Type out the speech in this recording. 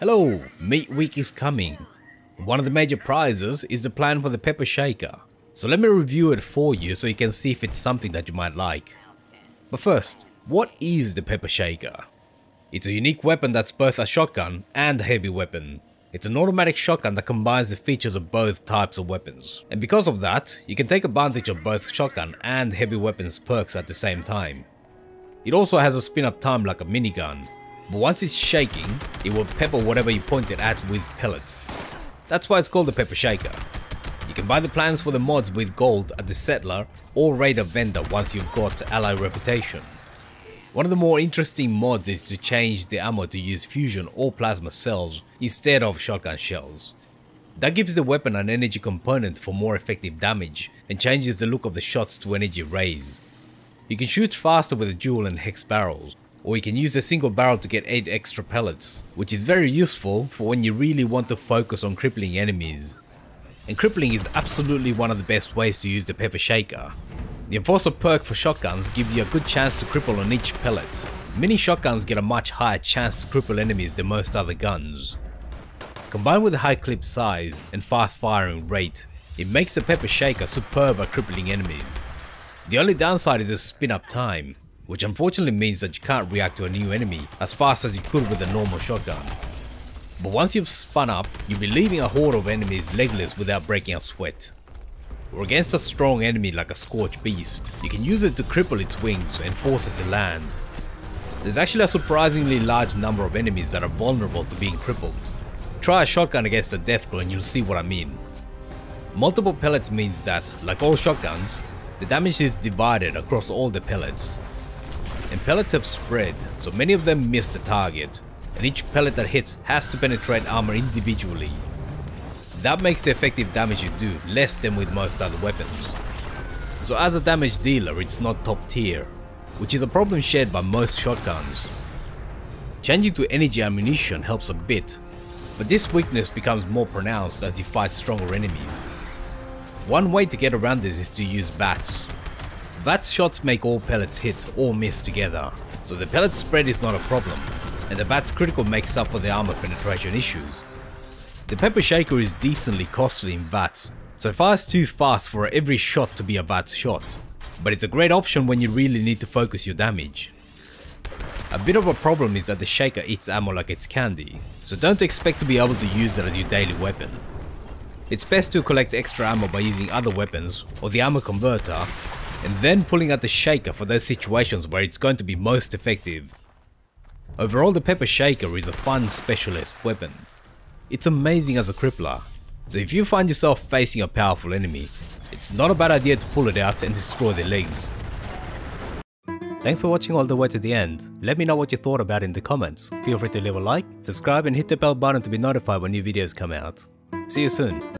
Hello, Meat Week is coming. One of the major prizes is the plan for the Pepper Shaker. So let me review it for you so you can see if it's something that you might like. But first, what is the Pepper Shaker? It's a unique weapon that's both a shotgun and a heavy weapon. It's an automatic shotgun that combines the features of both types of weapons. And because of that, you can take advantage of both shotgun and heavy weapons perks at the same time. It also has a spin-up time like a minigun. But once it's shaking, it will pepper whatever you point it at with pellets. That's why it's called the Pepper Shaker. You can buy the plans for the mods with gold at the settler or raider vendor once you've got ally reputation. One of the more interesting mods is to change the ammo to use fusion or plasma cells instead of shotgun shells. That gives the weapon an energy component for more effective damage and changes the look of the shots to energy rays. You can shoot faster with a dual and hex barrels. Or you can use a single barrel to get 8 extra pellets, which is very useful for when you really want to focus on crippling enemies. And crippling is absolutely one of the best ways to use the Pepper Shaker. The Enforcer perk for shotguns gives you a good chance to cripple on each pellet. Mini shotguns get a much higher chance to cripple enemies than most other guns. Combined with a high clip size and fast firing rate, it makes the Pepper Shaker superb at crippling enemies. The only downside is the spin-up time, which unfortunately means that you can't react to a new enemy as fast as you could with a normal shotgun. But once you've spun up, you'll be leaving a horde of enemies legless without breaking a sweat. Or against a strong enemy like a scorched beast, you can use it to cripple its wings and force it to land. There's actually a surprisingly large number of enemies that are vulnerable to being crippled. Try a shotgun against a deathclaw and you'll see what I mean. Multiple pellets means that, like all shotguns, the damage is divided across all the pellets. And pellets have spread, so many of them miss the target, and each pellet that hits has to penetrate armor individually. That makes the effective damage you do less than with most other weapons. So as a damage dealer, it's not top tier, which is a problem shared by most shotguns. Changing to energy ammunition helps a bit, but this weakness becomes more pronounced as you fight stronger enemies. One way to get around this is to use VATS. VATS shots make all pellets hit or miss together, so the pellet spread is not a problem, and the VATS critical makes up for the armor penetration issues. The Pepper Shaker is decently costly in VATS, so it fires too fast for every shot to be a VATS shot, but it's a great option when you really need to focus your damage. A bit of a problem is that the Shaker eats ammo like it's candy, so don't expect to be able to use it as your daily weapon. It's best to collect extra ammo by using other weapons or the ammo converter, and then pulling out the Shaker for those situations where it's going to be most effective. Overall, the Pepper Shaker is a fun specialist weapon. It's amazing as a crippler, so if you find yourself facing a powerful enemy, it's not a bad idea to pull it out and destroy their legs. Thanks for watching all the way to the end. Let me know what you thought about it in the comments. Feel free to leave a like, subscribe and hit the bell button to be notified when new videos come out. See you soon.